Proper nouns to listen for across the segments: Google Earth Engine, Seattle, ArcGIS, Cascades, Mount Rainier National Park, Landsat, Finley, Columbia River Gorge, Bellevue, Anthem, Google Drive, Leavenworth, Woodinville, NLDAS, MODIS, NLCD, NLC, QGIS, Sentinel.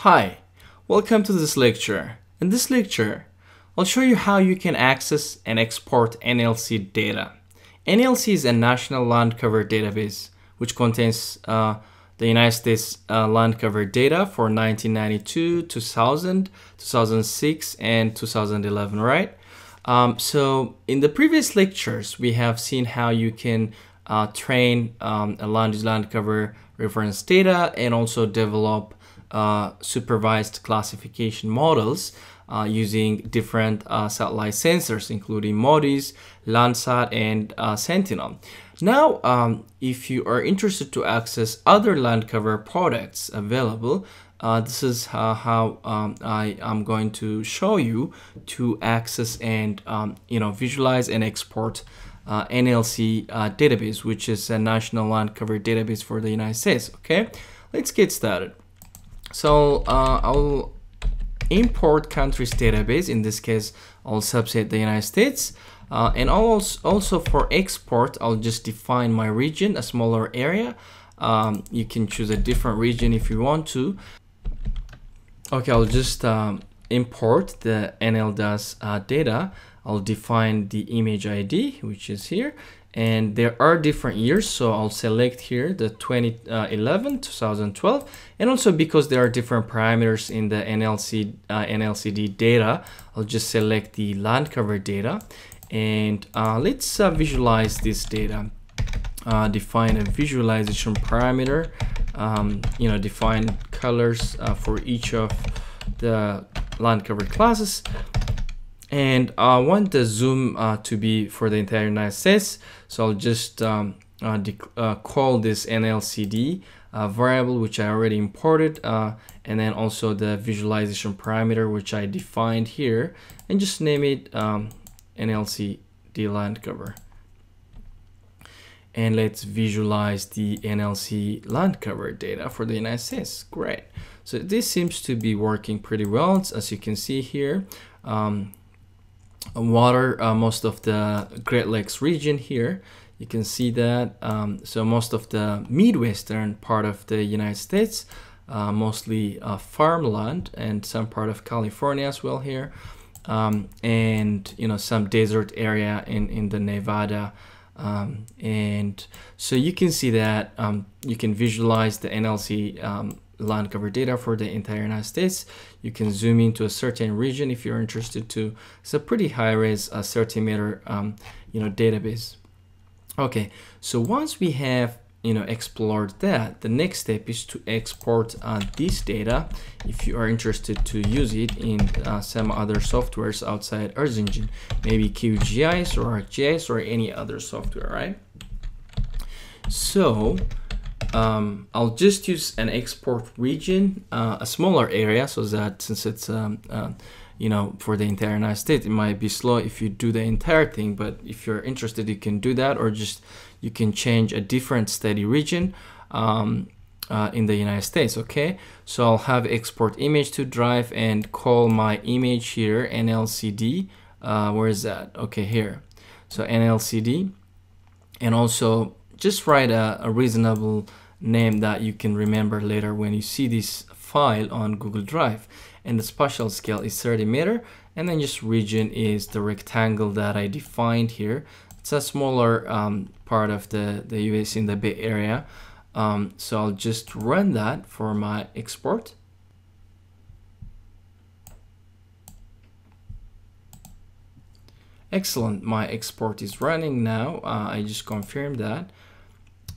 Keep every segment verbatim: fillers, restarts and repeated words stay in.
Hi, welcome to this lecture. In this lecture, I'll show you how you can access and export N L C data. N L C is a national land cover database which contains uh, the United States uh, land cover data for nineteen ninety-two, two thousand, two thousand six, and two thousand eleven, right? Um, so in the previous lectures, we have seen how you can uh, train um, a land, land cover reference data and also develop Uh, supervised classification models uh, using different uh, satellite sensors, including MODIS, Landsat, and uh, Sentinel. Now, um, if you are interested to access other land cover products available, uh, this is uh, how um, I am going to show you to access and um, you know visualize and export uh, N L C uh, database, which is a national land cover database for the United States. Okay, let's get started. So uh, I'll import countries database. In this case, I'll subset the United States. Uh, and I'll also for export, I'll just define my region, a smaller area. Um, you can choose a different region if you want to. Okay, I'll just um, import the N L D A S uh, data. I'll define the image I D, which is here. And there are different years, so I'll select here the twenty eleven, two thousand twelve, and also because there are different parameters in the N L C uh, N L C D data, I'll just select the land cover data, and uh, let's uh, visualize this data. Uh, define a visualization parameter. Um, you know, define colors uh, for each of the land cover classes. And I want the zoom uh, to be for the entire United States, so I'll just um, uh, uh, call this N L C D uh, variable, which I already imported, uh, and then also the visualization parameter, which I defined here, and just name it um, N L C D land cover. And let's visualize the N L C land cover data for the United States. Great. So this seems to be working pretty well, as you can see here. Um, water, uh, most of the Great Lakes region here, you can see that. Um, so most of the Midwestern part of the United States, uh, mostly uh, farmland and some part of California as well here. Um, and, you know, some desert area in, in the Nevada. Um, and so you can see that um, you can visualize the N L C um, land cover data for the entire United States. You can zoom into a certain region if you're interested to. It's a pretty high res uh, thirty meter um, you know database. Okay, so once we have you know explored that, the next step is to export uh, this data if you are interested to use it in uh, some other softwares outside Earth Engine, maybe Q G I S or ArcGIS or any other software, right? So Um, I'll just use an export region, uh, a smaller area, so that since it's, um, uh, you know, for the entire United States, it might be slow if you do the entire thing, but if you're interested, you can do that, or just you can change a different study region um, uh, in the United States, okay? So I'll have export image to Drive and call my image here, N L C D, uh, where is that? Okay, here. So N L C D, and also just write a, a reasonable name that you can remember later when you see this file on Google Drive. And the spatial scale is thirty meter, and then just region is the rectangle that I defined here. It's a smaller um, part of the, the U S in the Bay Area. Um, so I'll just run that for my export. Excellent, my export is running now. Uh, I just confirmed that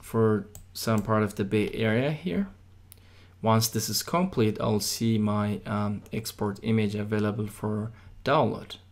for some part of the Bay Area here. Once this is complete, I'll see my um, export image available for download.